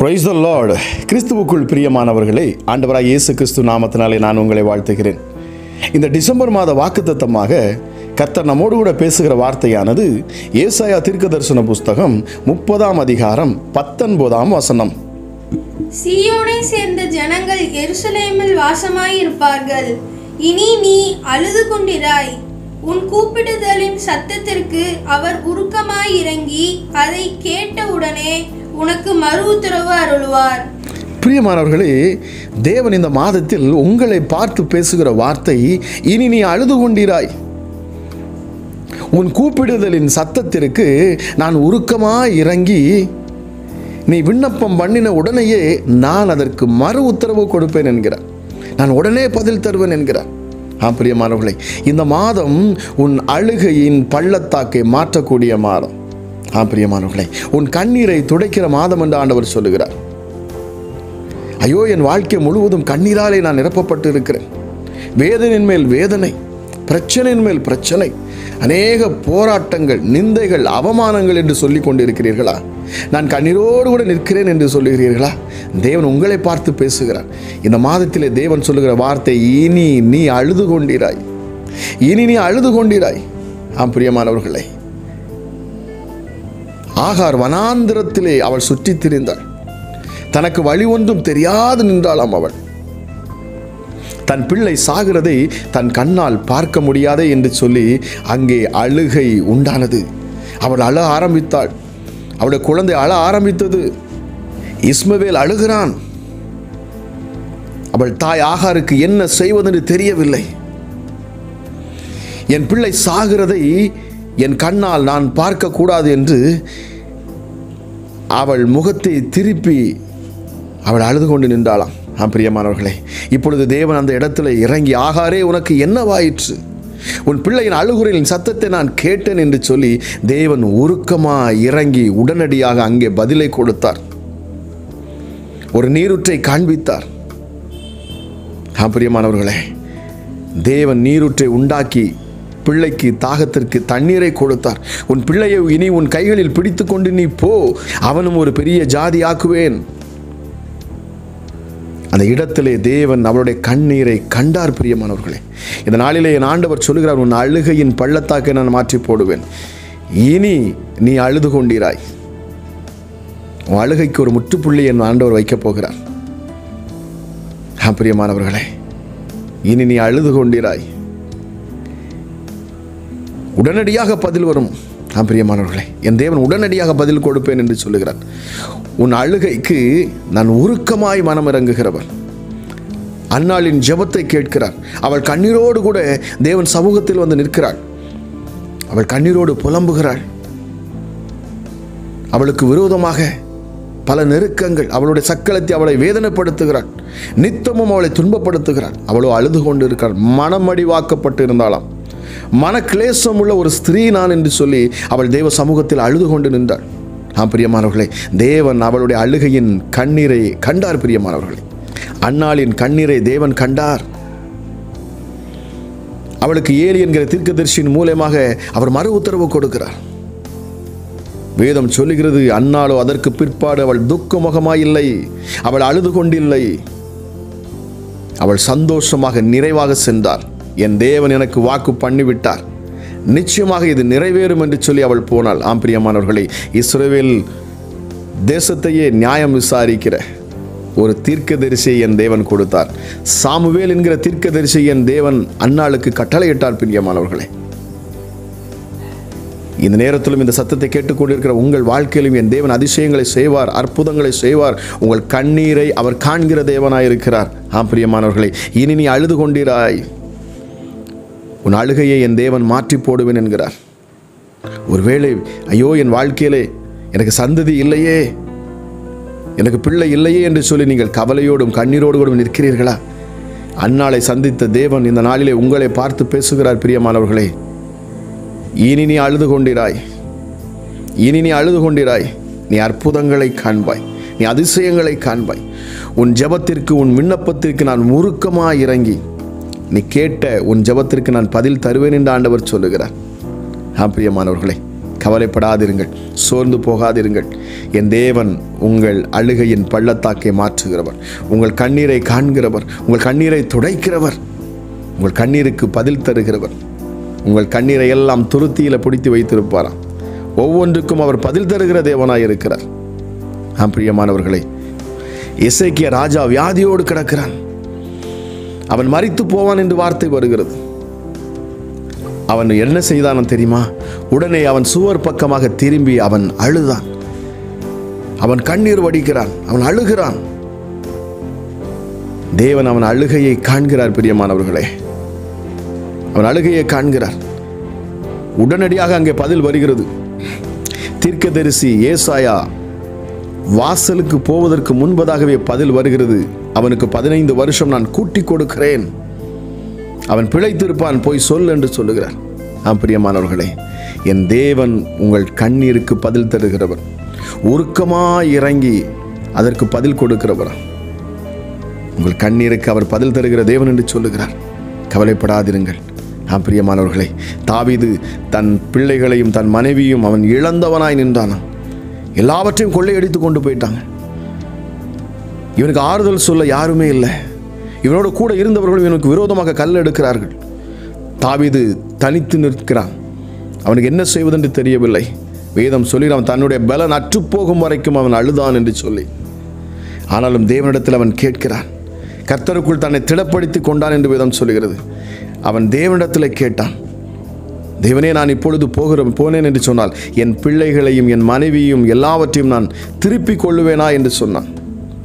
Praise the Lord. கிறிஸ்துவுக்குள் பிரியமானவர்களே, ஆண்டவராகிய இயேசு கிறிஸ்து நாமத்தினாலே நான் உங்களை வாழ்த்துகிறேன். இந்த டிசம்பர் மாத வாக்குத்தத்தமாக கர்த்தர் நம்மோடு கூட பேசுகிற வார்த்தையானது ஏசாயா தீர்க்கதரிசன புஸ்தகம் 30ஆம் அதிகாரம் 19ஆம் வசனம். சீயோனை சேர்ந்த ஜனங்கள் எருசலேமில் வாசமாய் இருப்பார்கள். இனி நீ அழுது கொண்டிராய். உன் கூப்பிடுதலின் சத்தத்திற்கு அவர் உருக்கமாய் இறங்கி அதை கேட்ட உடனே உனக்கு மறு உத்தரவு அருள்வார். பிரியமானவர்களே, தேவன் இந்த மாதத்தில் உங்களை பார்த்து பேசுகிற வார்த்தை, இனி நீ அழுது கொண்டிராய், உன் கூப்பிடுதலின் சத்தத்திற்கு நான் உருக்கமாய் இறங்கி நீ விண்ணப்பம் பண்ணின உடனேயே நான் அதற்கு மறு உத்தரவு கொடுப்பேன் என்கிறார். நான் உடனே பதில் தருவேன் என்கிறார். பிரியமானவர்களே, இந்த மாதம் உன் அழுகையின் பள்ளத்தாக்கை மாற்றக்கூடிய மாதம். பிரியமானவர்களே, உன் கண்ணீரை துடைக்கிற மாதம் என்று ஆண்டவர் சொல்லுகிறார். ஐயோ, என் வாழ்க்கை முழுவதும் கண்ணீராலே நான் நிரப்பப்பட்டு இருக்கிறேன். வேதனையின் மேல் வேதனை, பிரச்சனையின் மேல் பிரச்சனை, அநேக போராட்டங்கள், நிந்தைகள், அவமானங்கள் என்று சொல்லி கொண்டிருக்கிறீர்களா? நான் கண்ணீரோடு கூட நிற்கிறேன் என்று சொல்லுகிறீர்களா? தேவன் உங்களை பார்த்து பேசுகிறார். இந்த மாதத்திலே தேவன் சொல்லுகிற வார்த்தை, இனி நீ அழுது கொண்டிராய், இனி நீ அழுது கொண்டிராய். பிரியமானவர்களே, ஆகார் வனாந்திரத்திலே அவள் சுற்றித் திரிந்தாள். தனக்கு வழி ஒன்றும் தெரியாது நின்றாளாம். அவள் தன் பிள்ளை சாகிறதை தன் கண்ணால் பார்க்க முடியாதே என்று சொல்லி அங்கே அழுகை உண்டானது. அவள் அழ ஆரம்பித்தாள். அவளுடைய குழந்தை அழ ஆரம்பித்தது. இஸ்மவேல் அழுகிறான். அவள் தாய் ஆகாருக்கு என்ன செய்வதென்று தெரியவில்லை. என் பிள்ளை சாகிறதை என் கண்ணால் நான் பார்க்கக்கூடாது என்று அவள் முகத்தை திருப்பி அவள் அழுது கொண்டு நின்றாளாம். பிரியமானவர்களே, இப்பொழுது தேவன் அந்த இடத்துல இறங்கி, ஆகாரே, உனக்கு என்னவாயிற்று? உன் பிள்ளையின் அழுகுறையின் சத்தத்தை நான் கேட்டேன் என்று சொல்லி தேவன் உருக்கமாக இறங்கி உடனடியாக அங்கே பதிலை கொடுத்தார். ஒரு நீரூற்றை காண்பித்தார். பிரியமானவர்களே, தேவன் நீரூற்றை உண்டாக்கி பிள்ளைக்கு தாகத்திற்கு தண்ணீரை கொடுத்தார். உன் பிள்ளையை இனி உன் கைகளில் பிடித்து கொண்டு நீ போ, அவனும் ஒரு பெரிய ஜாதி ஆக்குவேன். அந்த இடத்திலே தேவன் அவளுடைய கண்ணீரை கண்டார். பிரியமானவர்களே, இந்த நாளிலே என் ஆண்டவர் சொல்கிறார், உன் அழுகையின் பள்ளத்தாக்கை நான் மாற்றி போடுவேன். இனி நீ அழுது கொண்டிராய். உன் அழுகைக்கு ஒரு முற்றுப்புள்ளி என் ஆண்டவர் வைக்கப் போகிறார். பிரியமானவர்களே, இனி நீ அழுது கொண்டிராய். உடனடியாக பதில் வரும். பிரியமானவர்களே, என் தேவன் உடனடியாக பதில் கொடுப்பேன் என்று சொல்லுகிறார். உன் அழுகைக்கு நான் உருக்கமாய் மனமிறங்குகிறவர். அன்னாளின் ஜெபத்தை கேட்கிறார். அவள் கண்ணீரோடு கூட தேவன் சமூகத்தில் வந்து நிற்கிறாள். அவள் கண்ணீரோடு புலம்புகிறாள். அவளுக்கு விரோதமாக பல நெருக்கங்கள், அவளுடைய சக்களத்தை அவளை வேதனைப்படுத்துகிறாள். நித்தமும் அவளை துன்பப்படுத்துகிறாள். அவளோ அழுது கொண்டு இருக்கிறாள். மனமடிவாக்கப்பட்டு இருந்தாளாம். மன கிளேசம் உள்ள ஒரு ஸ்திரீ நான் என்று சொல்லி அவள் தேவ சமூகத்தில் அழுது கொண்டு நின்றாள். பிரியமானவர்களே, தேவன் அவளுடைய அழுகையின் கண்ணீரை கண்டார். பிரியமானவர்களே, அன்னாளின் கண்ணீரை தேவன் கண்டார். அவளுக்கு ஏலி என்கிற தீர்க்கதரிசியின் மூலமாக அவர் மறு உத்தரவு கொடுக்கிறார். வேதம் சொல்லுகிறது, அன்னாளோ அதற்கு பிற்பாடு அவள் துக்க முகமாயில்லை, அவள் அழுது கொண்டில்லை, அவள் சந்தோஷமாக நிறைவாக சென்றாள். என் தேவன் எனக்கு வாக்கு பண்ணிவிட்டார், நிச்சயமாக இது நிறைவேறும் என்று சொல்லி அவள் போனாள். பிரியமானவர்களே, இஸ்ரவேல் தேசத்தையே நியாயம் விசாரிக்கிற ஒரு தீர்க்கதரிசியை என் தேவன் கொடுத்தார். சாமுவேல் என்கிற தீர்க்கதரிசி என் தேவன் அன்னாளுக்கு கட்டளையிட்டார். பிரியமானவர்களே, இந்த நேரத்திலும் இந்த சத்தத்தை கேட்டுக்கொண்டிருக்கிற உங்கள் வாழ்க்கையிலும் என் தேவன் அதிசயங்களை செய்வார், அற்புதங்களை செய்வார். உங்கள் கண்ணீரை அவர் காண்கிற தேவனாயிருக்கிறார். பிரியமானவர்களே, இனி நீ அழுது கொண்டிராய், உன் அழுகையை என் தேவன் மாற்றி போடுவேன் என்கிறார். ஒருவேளை, ஐயோ, என் வாழ்க்கையிலே எனக்கு சந்ததி இல்லையே, எனக்கு பிள்ளை இல்லையே என்று சொல்லி நீங்கள் கவலையோடும் கண்ணீரோடு கூட நிற்கிறீர்களா? அன்னாளை சந்தித்த தேவன் இந்த நாளிலே உங்களை பார்த்து பேசுகிறார். பிரியமானவர்களே, இனி நீ அழுது கொண்டிராய், இனி நீ அழுது கொண்டிராய், நீ அற்புதங்களை காண்பாய், நீ அதிசயங்களை காண்பாய். உன் ஜெபத்திற்கு, உன் விண்ணப்பத்திற்கு நான் முறுக்கமாக இறங்கி நீ கேட்ட உன் ஜெபத்திற்கு நான் பதில் தருவேன் என்று ஆண்டவர் சொல்லுகிறார். பிரியமானவர்களே, கவலைப்படாதிருங்கள், சோர்ந்து போகாதிருங்கள். என் தேவன் உங்கள் அழுகையின் பள்ளத்தாக்கை மாற்றுகிறவர், உங்கள் கண்ணீரை காண்கிறவர், உங்கள் கண்ணீரை துடைக்கிறவர், உங்கள் கண்ணீருக்கு பதில் தருகிறவர். உங்கள் கண்ணீரை எல்லாம் துருத்தியில் பிடித்து வைத்திருப்பாராம், ஒவ்வொன்றுக்கும் அவர் பதில் தருகிற தேவனாயிருக்கிறார். ஆம் பிரியமானவர்களே, எசேக்கியா ராஜா வியாதியோடு கிடக்கிறான், அவன் மரித்து போவான் என்று வார்த்தை வருகிறது. அவன் என்ன செய்தான் தெரியுமா? உடனே அவன் சுவர் பக்கமாக திரும்பி அவன் அழுதான், அவன் கண்ணீர் வடிக்கிறான், அவன் அழுகிறான். தேவன் அவன் அழுகையை காண்கிறார் பிரியமானவர்களே, அவன் அழுகையை காண்கிறார். உடனடியாக அங்கே பதில் வருகிறது. தீர்க்கதரிசி ஏசாயா வாசலுக்கு போவதற்கு முன்பதாகவே பதில் வருகிறது. அவனுக்கு 15 வருஷம் நான் கூட்டி கொடுக்கிறேன், அவன் பிழைத்திருப்பான், போய் சொல் என்று சொல்லுகிறார். ஆம் பிரியமானவர்களே, என் தேவன் உங்கள் கண்ணீருக்கு பதில் தருகிறவர், உருக்கமாய் இறங்கி அதற்கு பதில் கொடுக்கிறவர். உங்கள் கண்ணீருக்கு அவர் பதில் தருகிற தேவன் என்று சொல்லுகிறார். கவலைப்படாதிருங்கள். ஆம் பிரியமானவர்களே, தாவீது தன் பிள்ளைகளையும் தன் மனைவியும் அவன் இழந்தவனாய் நின்றானாம், எல்லாவற்றையும் கொள்ளையடித்து கொண்டு போயிட்டாங்க. இவனுக்கு ஆறுதல் சொல்ல யாருமே இல்லை, இவனோட கூட இருந்தவர்கள் இவனுக்கு விரோதமாக கல் எடுக்கிறார்கள். தாவீது தனித்து நிற்கிறான், அவனுக்கு என்ன செய்வதென்று தெரியவில்லை. வேதம் சொல்கிறான், தன்னுடைய பலன் அற்று போகும் வரைக்கும் அவன் அழுதான் என்று சொல்லி. ஆனாலும் தேவனிடத்தில் அவன் கேட்கிறான், கர்த்தருக்குள் தன்னை திடப்படுத்தி கொண்டான் என்று வேதம் சொல்கிறது. அவன் தேவனிடத்தில் கேட்டான், தேவனே நான் இப்பொழுது போனேன் என்று சொன்னால் என் பிள்ளைகளையும் என் மனைவியும் எல்லாவற்றையும் நான் திருப்பி கொள்ளுவேனா என்று சொன்னான்.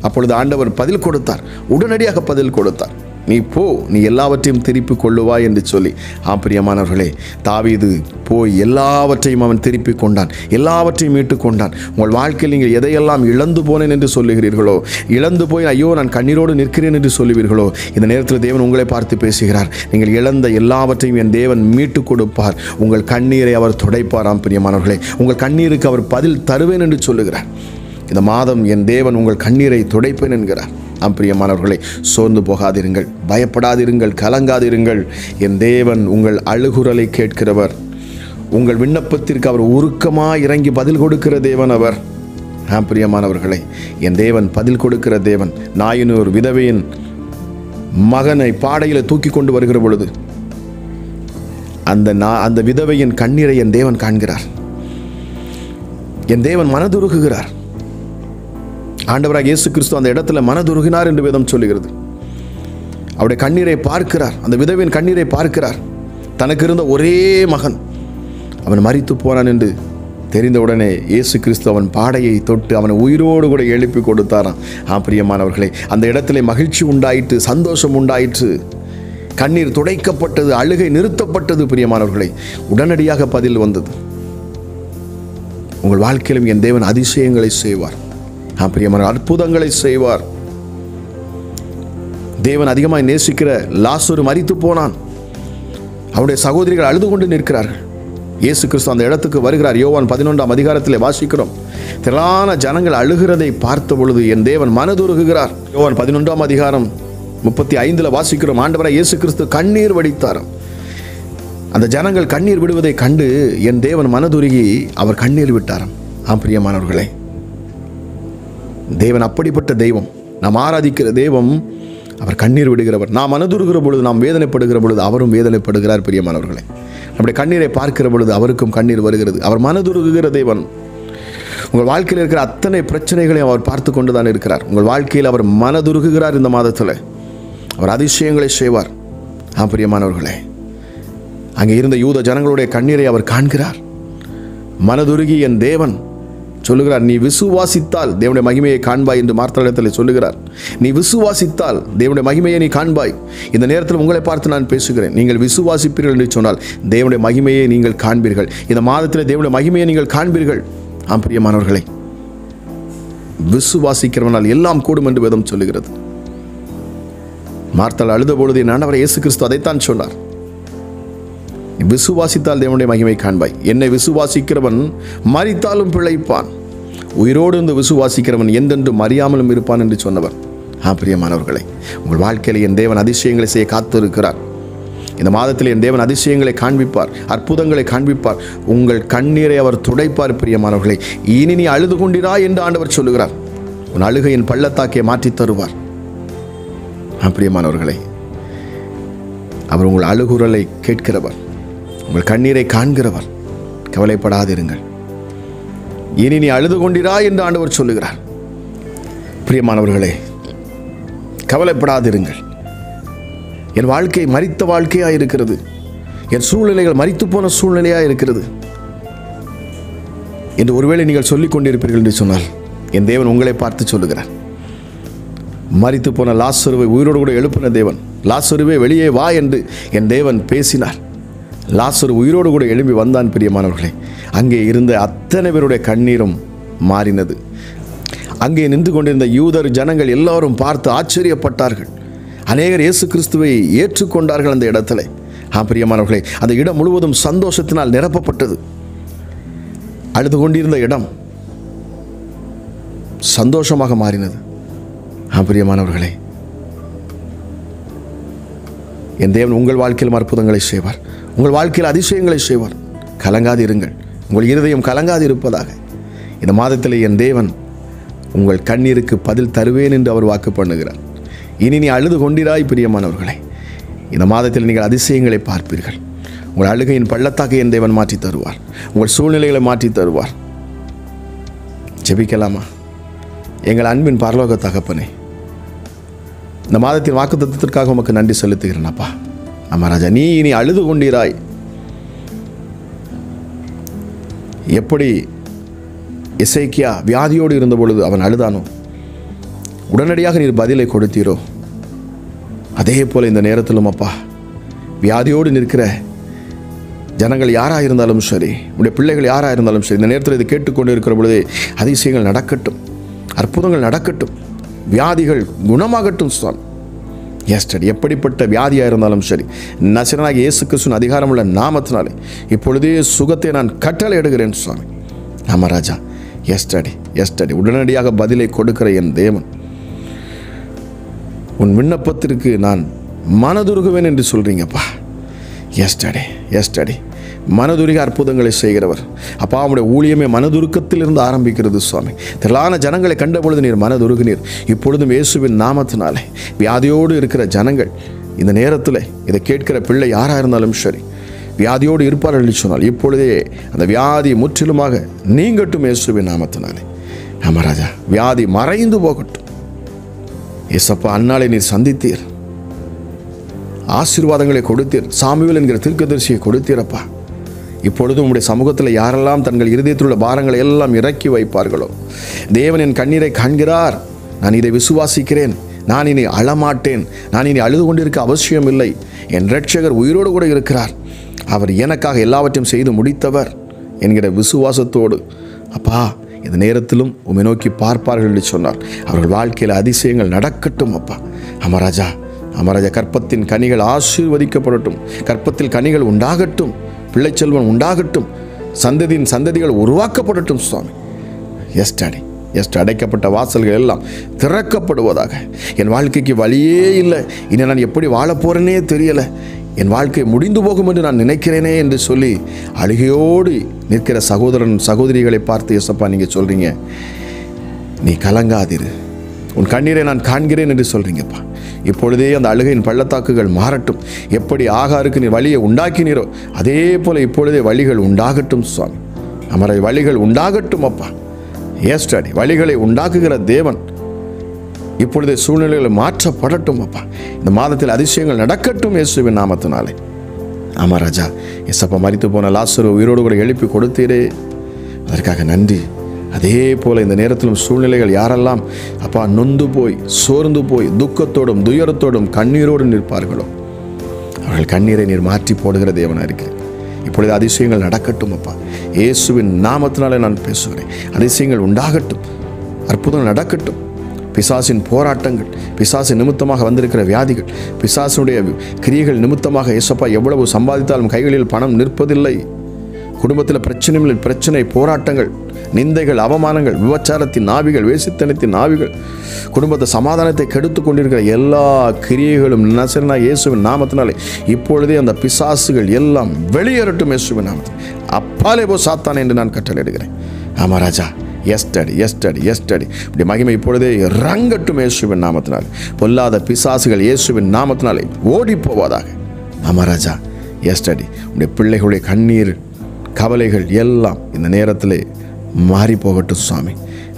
அப்பொழுது ஆண்டவர் பதில் கொடுத்தார், உடனடியாக பதில் கொடுத்தார், நீ போ, நீ எல்லாவற்றையும் திருப்பி கொள்ளுவாய் என்று சொல்லி. ஆம் பிரியமானவர்களே, தாவீது போய் எல்லாவற்றையும் அவன் திருப்பி கொண்டான், எல்லாவற்றையும் மீட்டு கொண்டான். உங்கள் வாழ்க்கையில் நீங்கள் எதையெல்லாம் இழந்து போனேன் என்று சொல்லுகிறீர்களோ, இழந்து போய் ஐயோ நான் கண்ணீரோடு நிற்கிறேன் என்று சொல்லுவீர்களோ, இந்த நேரத்தில் தேவன் உங்களை பார்த்து பேசுகிறார். நீங்கள் இழந்த எல்லாவற்றையும் என் தேவன் மீட்டு கொடுப்பார், உங்கள் கண்ணீரை அவர் துடைப்பார். ஆம் பிரியமானவர்களே, உங்கள் கண்ணீருக்கு அவர் பதில் தருவேன் என்று சொல்லுகிறார். இந்த மாதம் என் தேவன் உங்கள் கண்ணீரை துடைப்பேன் என்கிறார். ஆம் பிரியமானவர்களே, சோர்ந்து போகாதிருங்கள், பயப்படாதிருங்கள், கலங்காதிருங்கள். என் தேவன் உங்கள் அழுகுரலை கேட்கிறவர், உங்கள் விண்ணப்பத்திற்கு அவர் உருக்கமாக இறங்கி பதில் கொடுக்கிற தேவன் அவர். ஆம் பிரியமானவர்களே, என் தேவன் பதில் கொடுக்கிற தேவன். நாயினூர் விதவையின் மகனை பாடையில் தூக்கி கொண்டு வருகிற பொழுது அந்த விதவையின் கண்ணீரை என் தேவன் காண்கிறார், என் தேவன் மனதுருகுகிறார். ஆண்டவராக இயேசு கிறிஸ்து அந்த இடத்துல மனதுருகினார் என்று வேதம் சொல்லுகிறது. அவருடைய கண்ணீரை பார்க்கிறார், அந்த விதவையின் கண்ணீரை பார்க்கிறார். தனக்கு இருந்த ஒரே மகன் அவன் மரித்து போனான் என்று தெரிந்தவுடனே இயேசு கிறிஸ்து அவன் பாடையை தொட்டு அவனை உயிரோடு கூட எழுப்பி கொடுத்தாராம். ஆம் பிரியமானவர்களே, அந்த இடத்துல மகிழ்ச்சி உண்டாயிற்று, சந்தோஷம் உண்டாயிற்று, கண்ணீர் துடைக்கப்பட்டது, அழுகை நிறுத்தப்பட்டது. பிரியமானவர்களே, உடனடியாக பதில் வந்தது. உங்கள் வாழ்க்கையிலும் என் தேவன் அதிசயங்களை செய்வார். ஆம் பிரியமான, அற்புதங்களை செய்வார். தேவன் அதிகமாக நேசிக்கிற லாசரு மரித்து போனான், அவருடைய சகோதரிகள் அழுது கொண்டு நிற்கிறார்கள். இயேசு கிறிஸ்து அந்த இடத்துக்கு வருகிறார். யோவான் 11ஆம் அதிகாரத்தில் வாசிக்கிறோம், திரளான ஜனங்கள் அழுகிறதை பார்த்த பொழுது என் தேவன் மனதுருகுகிறார். யோவான் 11ஆம் அதிகாரம் 35 வாசிக்கிறோம், ஆண்டவராய் இயேசு கிறிஸ்து கண்ணீர் வடித்தாராம். அந்த ஜனங்கள் கண்ணீர் விடுவதை கண்டு என் தேவன் மனதுருகி அவர் கண்ணீர் விட்டாராம். ஆம் பிரியமானவர்களே, தேவன் அப்படிப்பட்ட தெய்வம், நாம் ஆராதிக்கிற தெய்வம். அவர் கண்ணீர் விடுகிறவர். நாம் மனதுருகிற பொழுது, நாம் வேதனைப்படுகிற பொழுது அவரும் வேதனைப்படுகிறார். பிரியமானவர்களே, நம்முடைய கண்ணீரை பார்க்கிற பொழுது அவருக்கும் கண்ணீர் வருகிறது. அவர் மனதுருகுகிற தேவன். உங்கள் வாழ்க்கையில் இருக்கிற அத்தனை பிரச்சனைகளையும் அவர் பார்த்து கொண்டு தான் இருக்கிறார். உங்கள் வாழ்க்கையில் அவர் மனதுருகுகிறார். இந்த மாதத்தில் அவர் அதிசயங்களை செய்வார். ஆம் பிரியமானவர்களே, அங்கே இருந்த யூத ஜனங்களுடைய கண்ணீரை அவர் காண்கிறார். மனதுருகி என் தேவன் சொல்லுகிறார், நீ விசுவாசித்தால் தேவனுடைய மகிமையை காண்பாய் என்று மார்த்தாண்டத்தில் சொல்லுகிறார். நீ விசுவாசித்தால் தேவனுடைய மகிமையை நீ காண்பாய். இந்த நேரத்தில் உங்களை பார்த்து நான் பேசுகிறேன். நீங்கள் விசுவாசிப்பீர்கள் என்று சொன்னால் தேவனுடைய மகிமையை நீங்கள் காண்பீர்கள். இந்த மாதத்தில் தேவனுடைய மகிமையை நீங்கள் காண்பீர்கள். ஆம் பிரியமானவர்களே, விசுவாசிக்கிறவனால் எல்லாம் கூடும் என்று வேதம் சொல்லுகிறது. மார்த்தாள் அழுத பொழுது என் ஆண்டவர் இயேசு கிறிஸ்து அதைத்தான் சொன்னார், விசுவாசித்தால் தேவனுடைய மகிமை காண்பாய். என்னை விசுவாசிக்கிறவன் மரித்தாலும் பிழைப்பான், உயிரோடு இருந்து விசுவாசிக்கிறவன் எந்தென்றும் அறியாமலும் இருப்பான் என்று சொன்னவர். ஆ பிரியமானவர்களே, உங்கள் வாழ்க்கையில் என் தேவன் அதிசயங்களை செய்ய காத்திருக்கிறார். இந்த மாதத்தில் என் தேவன் அதிசயங்களை காண்பிப்பார், அற்புதங்களை காண்பிப்பார், உங்கள் கண்ணீரை அவர் துடைப்பார். பிரியமானவர்களே, இனி நீ அழுது கொண்டிராய் என்று ஆண்டவர் சொல்லுகிறார். உன் அழுகையின் பள்ளத்தாக்கை மாற்றி தருவார். பிரியமானவர்களே, அவர் உங்கள் அழுகுரலை கேட்கிறவர், உங்கள் கண்ணீரை காண்கிறவர். கவலைப்படாதிருங்கள், இனி நீ அழுது கொண்டிராய் என்று ஆண்டவர் சொல்லுகிறார். பிரியமானவர்களே, கவலைப்படாதிருங்கள். என் வாழ்க்கை மரித்த வாழ்க்கையாக இருக்கிறது, என் சூழ்நிலைகள் மரித்து போன சூழ்நிலையாக இருக்கிறது என்று ஒருவேளை நீங்கள் சொல்லிக் கொண்டிருப்பீர்கள் என்று சொன்னால், என் தேவன் உங்களை பார்த்து சொல்லுகிறார். மரித்து போன லாசருவை உயிரோடு கூட எழுப்பின தேவன், லாசருவே வெளியே வா என்று என் தேவன் பேசினார். லாசரு உயிரோடு கூட எழும்பி வந்தான். பிரியமானவர்களே, அங்கே இருந்த அத்தனை பேருடைய கண்ணீரும் மாறினது. அங்கே நின்று கொண்டிருந்த யூதர் ஜனங்கள் எல்லாரும் பார்த்து ஆச்சரியப்பட்டார்கள். அநேகர் இயேசு கிறிஸ்துவை ஏற்றுக்கொண்டார்கள் அந்த இடத்துல. பிரியமானவர்களே, அந்த இடம் முழுவதும் சந்தோஷத்தினால் நிரப்பப்பட்டது. அழுது கொண்டிருந்த இடம் சந்தோஷமாக மாறினது. பிரியமானவர்களே, என் தேவன் உங்கள் வாழ்க்கையில் அற்புதங்களை செய்வார், உங்கள் வாழ்க்கையில் அதிசயங்களை செய்வார். கலங்காதிருங்கள், உங்கள் இருதயம் கலங்காதிருப்பதாக. இந்த மாதத்தில் என் தேவன் உங்கள் கண்ணீருக்கு பதில் தருவேன் என்று அவர் வாக்கு பண்ணுகிறார். இனி நீ அழுது கொண்டிராய். பிரியமானவர்களே, இந்த மாதத்தில் நீங்கள் அதிசயங்களை பார்ப்பீர்கள். உங்கள் அழுகையின் பள்ளத்தாக்கை என் தேவன் மாற்றி தருவார், உங்கள் சூழ்நிலைகளை மாற்றி தருவார். ஜெபிக்கலாமா? எங்கள் அன்பின் பரலோக தகப்பனே, இந்த மாதத்தின் வாக்குத்தத்தத்திற்காக உமக்கு நன்றி செலுத்துகிறேன் அப்பா. ஆமாம் ராஜா, நீ இனி அழுது கொண்டிராய். எப்படி எசேக்கியா வியாதியோடு இருந்த பொழுது அவன் அழுதானோ, உடனடியாக நீர் பதிலை கொடுத்தீரோ, அதே போல் இந்த நேரத்திலும் அப்பா, வியாதியோடு நிற்கிற ஜனங்கள் யாராக இருந்தாலும் சரி, உடைய பிள்ளைகள் யாராக இருந்தாலும் சரி, இந்த நேரத்தில் இது கேட்டுக்கொண்டு இருக்கிற பொழுதே அதிசயங்கள் நடக்கட்டும், அற்புதங்கள் நடக்கட்டும், வியாதிகள் குணமாகட்டும் சுவாமி. எஸ்டர் எப்படிப்பட்ட வியாதியாக இருந்தாலும் சரி, நசரனாகி இயேசு கிறிஸ்துவின் அதிகாரமுள்ள நாமத்தினாலே இப்பொழுதே சுகத்தை நான் கட்டளை எடுக்கிறேன் சுவாமி. ஆமாம் ராஜா, எஸ்டடி உடனடியாக பதிலை கொடுக்கிற என் தேவன், உன் விண்ணப்பத்திற்கு நான் மனதுருகுவேன் என்று சொல்கிறீங்கப்பா. எஸ்டடி மனதுருக அற்புதங்களை செய்கிறவர் அப்பா. அவனுடைய ஊழியமே மனதுருக்கத்திலிருந்து ஆரம்பிக்கிறது சுவாமி. திரளான ஜனங்களை கண்ட பொழுது நீர் மனதுருகினீர். இப்பொழுதும் இயேசுவின் நாமத்தினாலே வியாதியோடு இருக்கிற ஜனங்கள் இந்த நேரத்தில் இதை கேட்கிற பிள்ளை யாராக இருந்தாலும் சரி, வியாதியோடு இருப்பார்கள் என்று சொன்னால் இப்பொழுதே அந்த வியாதி முற்றிலுமாக நீங்கட்டும் இயேசுவின் நாமத்தினாலே. ஆமாம் ராஜா, வியாதி மறைந்து போகட்டும் ஏசப்பா. அன்னாலே நீர் சந்தித்தீர், ஆசீர்வாதங்களை கொடுத்தீர், சாமுவேல் என்கிற தீர்க்கதரிசியை கொடுத்தீரப்பா. இப்பொழுதும் உங்களுடைய சமூகத்தில் யாரெல்லாம் தங்கள் இருதயத்தில் உள்ள பாரங்களை எல்லாம் இறக்கி வைப்பார்களோ, தேவன் என் கண்ணீரை காண்கிறார், நான் இதை விசுவாசிக்கிறேன், நான் இனி அழமாட்டேன், நான் இனி அழுது கொண்டிருக்க அவசியம் இல்லை, என் இரட்சகர் உயிரோடு கூட இருக்கிறார், அவர் எனக்காக எல்லாவற்றையும் செய்து முடித்தவர் என்கிற விசுவாசத்தோடு அப்பா இந்த நேரத்திலும் உம்மை நோக்கி பார்ப்பார்கள் என்று சொன்னார். அவர்கள் வாழ்க்கையில் அதிசயங்கள் நடக்கட்டும் அப்பா. அமராஜா, அமராஜா, கற்பத்தின் கனிகள் ஆசீர்வதிக்கப்படட்டும், கற்பத்தில் கனிகள் உண்டாகட்டும், பிள்ளைச்செல்வன் உண்டாகட்டும், சந்ததியின் சந்ததிகள் உருவாக்கப்படட்டும் சுவாமி. அடைக்கப்பட்ட வாசல்கள் எல்லாம் திறக்கப்படுவதாக. என் வாழ்க்கைக்கு வழியே இல்லை, இனி நான் எப்படி வாழப்போறேனே தெரியலை, என் வாழ்க்கை முடிந்து போகும் என்று நான் நினைக்கிறேனே என்று சொல்லி அழுகையோடு நிற்கிற சகோதரன் சகோதரிகளை பார்த்து ஏசப்பா நீங்கள் சொல்கிறீங்க, நீ கலங்காதிரு, உன் கண்ணீரை நான் காண்கிறேன் என்று சொல்கிறீங்கப்பா. இப்பொழுதே அந்த அழுகையின் பள்ளத்தாக்குகள் மாறட்டும். எப்படி ஆகாருக்கு நீ வழியை உண்டாக்கினீரோ அதே போல் இப்பொழுதே வழிகள் உண்டாகட்டும் சுவாமி. அமரை வழிகள் உண்டாகட்டும் அப்பா. ஏஸ்டாடி வழிகளை உண்டாக்குகிற தேவன் இப்பொழுதே சூழ்நிலைகளை மாற்றப்படட்டும் அப்பா. இந்த மாதத்தில் அதிசயங்கள் நடக்கட்டும் இயேசுவின் நாமத்தினாலே. ஆமாம் ராஜா, ஏசப்பா மரித்து போன லாசரு உயிரோடு கூட எழுப்பி கொடுத்தீரே, அதற்காக நன்றி. அதே போல் இந்த நேரத்திலும் சூழ்நிலைகள் யாரெல்லாம் அப்பா நொந்து போய் சோர்ந்து போய் துக்கத்தோடும் துயரத்தோடும் கண்ணீரோடு நிற்பார்களோ, அவர்கள் கண்ணீரை நீர் மாற்றி போடுகிற தேவனாக இருக்கிறேன். இப்பொழுது அதிசயங்கள் நடக்கட்டும் அப்பா. இயேசுவின் நாமத்தினாலே நான் பேசுகிறேன், அதிசயங்கள் உண்டாகட்டும், அற்புதங்கள் நடக்கட்டும். பிசாசின் போராட்டங்கள், பிசாசு நிமித்தமாக வந்திருக்கிற வியாதிகள், பிசாசினுடைய கிரியைகள் நிமித்தமாக ஏசப்பா எவ்வளவு சம்பாதித்தாலும் கைகளில் பணம் நிற்பதில்லை, குடும்பத்தில் பிரச்சனைகளில் பிரச்சனை போராட்டங்கள், நிந்தைகள், அவமானங்கள், விபச்சாரத்தின் ஆவிகள், வேசித்தனத்தின் ஆவிகள், குடும்பத்தை சமாதானத்தை கெடுத்து கொண்டிருக்கிற எல்லா கிரியைகளும் நசரேனா இயேசுவின் நாமத்தினாலே இப்பொழுதே அந்த பிசாசுகள் எல்லாம் வெளியேறட்டும் இயேசுவின் நாமத்தில். அப்பாலே போ சாத்தான் என்று நான் கட்டளையிடுகிறேன். ஆமா ராஜா, எஸ்டடி இப்படி மகிமை இப்பொழுதே இறங்கட்டும் இயேசுவின் நாமத்தினால். பொல்லாத பிசாசுகள் இயேசுவின் நாமத்தினாலே ஓடி போவதாக. ஆமா ராஜா, எஸ்டடி உடைய பிள்ளைகளுடைய கண்ணீர் கவலைகள் எல்லாம் இந்த நேரத்தில் மாறி போகட்டும் சுவாமி.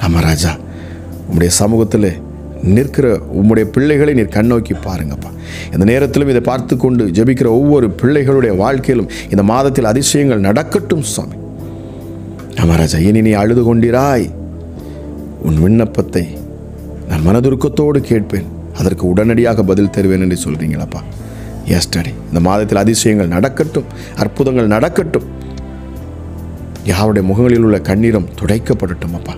ஆமா ராஜா, உங்களுடைய சமூகத்தில் நிற்கிற உம்முடைய பிள்ளைகளை நீர் கண்ணோக்கி பாருங்கப்பா. இந்த நேரத்திலும் இதை பார்த்து கொண்டு ஜெபிக்கிற ஒவ்வொரு பிள்ளைகளுடைய வாழ்க்கையிலும் இந்த மாதத்தில் அதிசயங்கள் நடக்கட்டும் சுவாமி. ஆமா ராஜா, இனி நீ அழுது கொண்டிராய், உன் விண்ணப்பத்தை நான் மனதுருக்கத்தோடு கேட்பேன், அதற்கு உடனடியாக பதில் தருவேன் என்று சொல்கிறீங்களாப்பா. எஸ்டடி இந்த மாதத்தில் அதிசயங்கள் நடக்கட்டும், அற்புதங்கள் நடக்கட்டும், யாருடைய முகங்களில் உள்ள கண்ணீரம் துடைக்கப்படட்டும் அப்பா.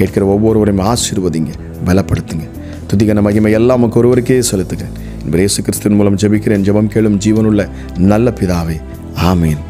கேட்கிற ஒவ்வொருவரையும் ஆசீர்வதிங்க, பலப்படுத்துங்க. துதிகன மகிமை எல்லாம் உங்கள் ஒருவருக்கே செலுத்துகிறேன். இயேசு கிறிஸ்துவின் மூலம் ஜெபிக்கிறேன் ஜெபம் கேளும் ஜீவனுள்ள நல்ல பிதாவே, ஆமீன்.